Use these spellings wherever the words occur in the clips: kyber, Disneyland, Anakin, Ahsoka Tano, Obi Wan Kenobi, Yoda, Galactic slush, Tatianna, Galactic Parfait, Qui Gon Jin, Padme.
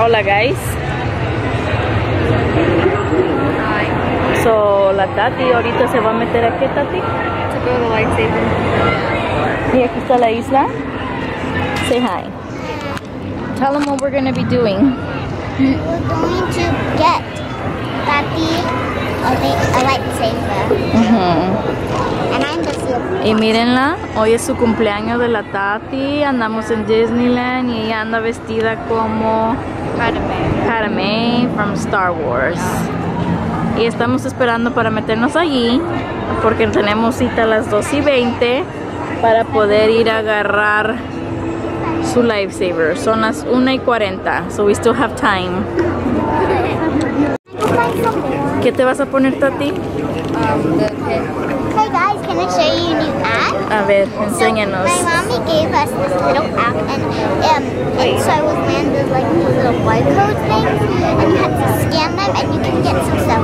Hola guys. Hi. So la Tati ahorita se va a meter aquí, Tati. To go to the lightsaber. Y aquí está la isla. Say hi. Tell them what we're going to be doing. We're going to get Tati a lightsaber. Uh-huh. And I'm just here. Y mírenla, hoy es su cumpleaños de la Tati. Andamos en Disneyland y ella anda vestida como Padme from Star Wars. Yeah. Y estamos esperando para meternos allí porque tenemos cita a las 2:20 para poder ir a agarrar su lifesaver. Son las 1:40, so we still have time. ¿Qué te vas a poner, Tati? Hey guys, can I show you a new ad? A ver, enséñanos. So, my mommy gave us this little app, and so I was landed like these little barcode things, and you had to scan them, and you can get some stuff.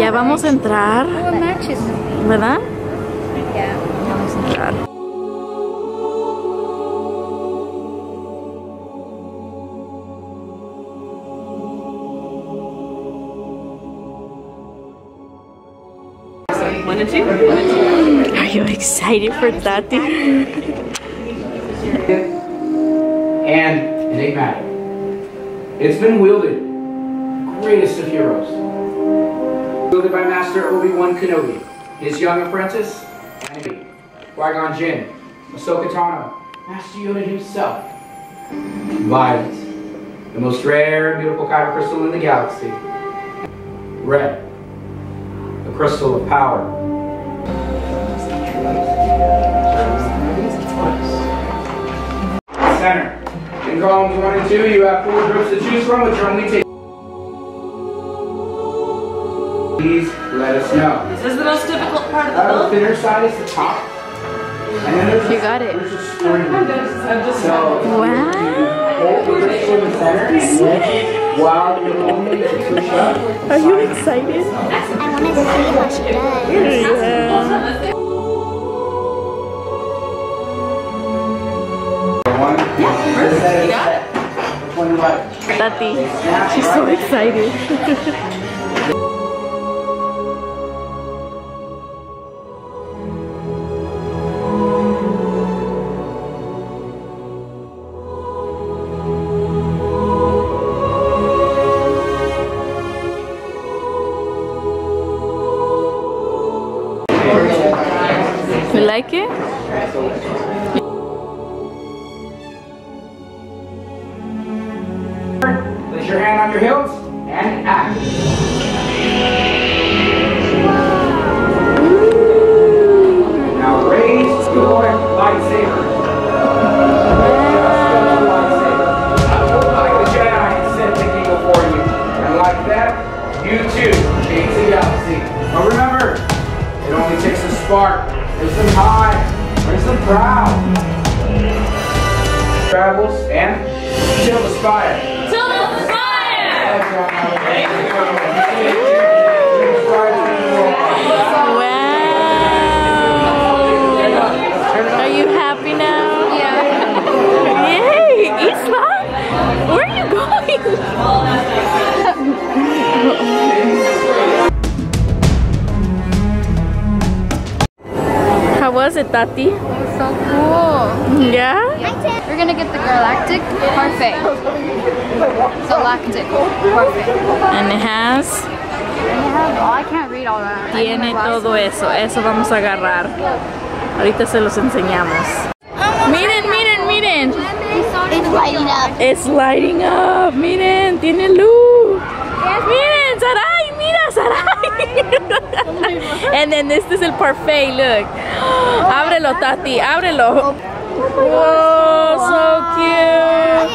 Ya vamos a entrar, ¿verdad? Yeah. Vamos a entrar. Are you excited for Tati? And enigmatic. It's been wielded. Greatest of heroes. Wielded by Master Obi Wan Kenobi, his young apprentice, Anakin, Qui Gon Jin, Ahsoka Tano, Master Yoda himself. Violet, the most rare and beautiful kyber crystal in the galaxy. Red, the crystal of power. Center. In columns 1 and 2, you have 4 groups to choose from, which are only taking. Please let us know. This is the most difficult part of the book. The thinner side is the top. And then there's Are you excited? I want to see what she does. Yeah. Tati, she's so excited. You like it? Place your hand on your heels and act. Now raise your lightsaber. Like the Jedi sent the eagle for you. And like that, you too change the galaxy. But remember, it only takes a spark. Raise them high. Raise them proud. Travels and till the spire. Wow! Are you happy now? Yeah. Yay! Isla? Where are you going? How was it, Tati? It was so cool. Yeah? We're gonna get the Galactic Parfait. Galactic Parfait. And it has. I can't read all that. Tiene todo eso. Eso vamos a agarrar. Ahorita se los enseñamos. Miren, miren, miren. It's lighting up. It's lighting up. Miren, tiene luz. Miren, Sarai, mira, Sarai. And then this is el parfait. Look. Ábrelo, Tati. Ábrelo. Whoa, so cute.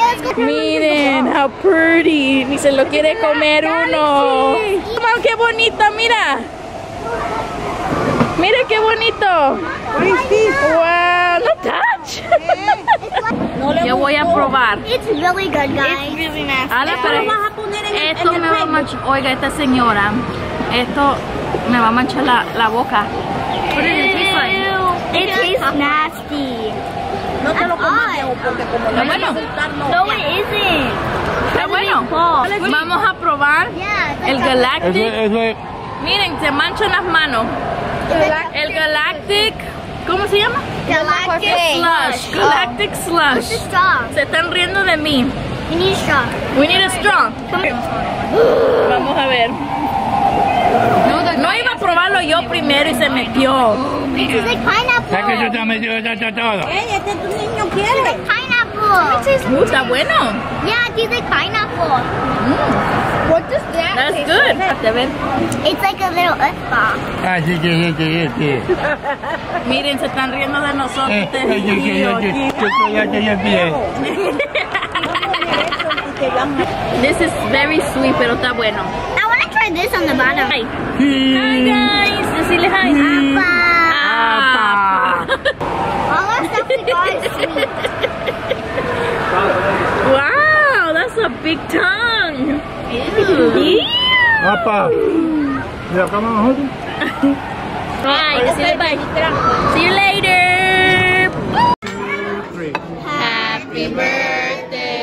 Miren, how pretty. Ni se lo quiere comer uno. Wow, qué bonito, mira. Mira qué bonito. Wow, no touch. Yo voy a probar. It's really good, guys. It's really nice. Esto me va a manchar. Oiga, esta señora. Esto me va a manchar la boca. What does it taste like? It tastes nasty. No te lo comas, porque como no, bueno. No, it isn't. Está bueno. Vamos a probar el Galactic. Miren, se manchan las manos. El Galactic, ¿cómo se llama? Galactic slush. Galactic slush. Se están riendo de mí. We need a straw. We need a straw. Vamos a ver. No iba a probarlo yo primero y se metió. It's like pineapple. ¿Sabes que yo te metí todo? Este tu niño quiere. It's like pineapple. Está bueno. Yeah, it's like pineapple. What does that taste? That's good. It's like a little earth bomb. Ah, sí. Miren, se están riendo de nosotros. This is very sweet, pero está bueno. I want to try this on the bottom. Hi, guys. Decirle hi. All our stuff we got is sweet. Wow, that's a big tongue. Yeah. Apa. Ya acabamos. Bye. See you later. See you later. Happy birthday.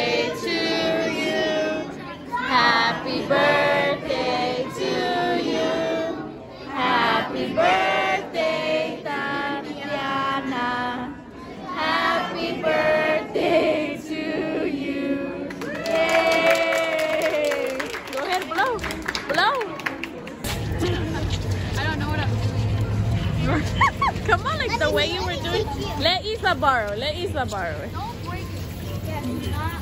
The way you were doing. Let Isa borrow. Let Isa borrow. Don't break it. Yeah, do not.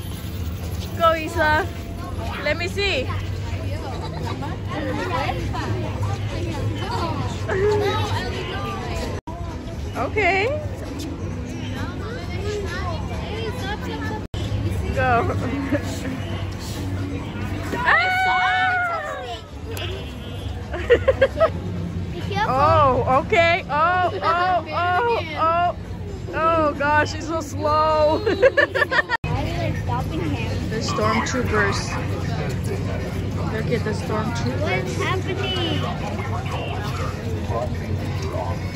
Go, Isa. Let me see. Okay. Go. Ah! Oh, okay. Oh, gosh, he's so slow. The stormtroopers. Look at the stormtroopers. What's happening?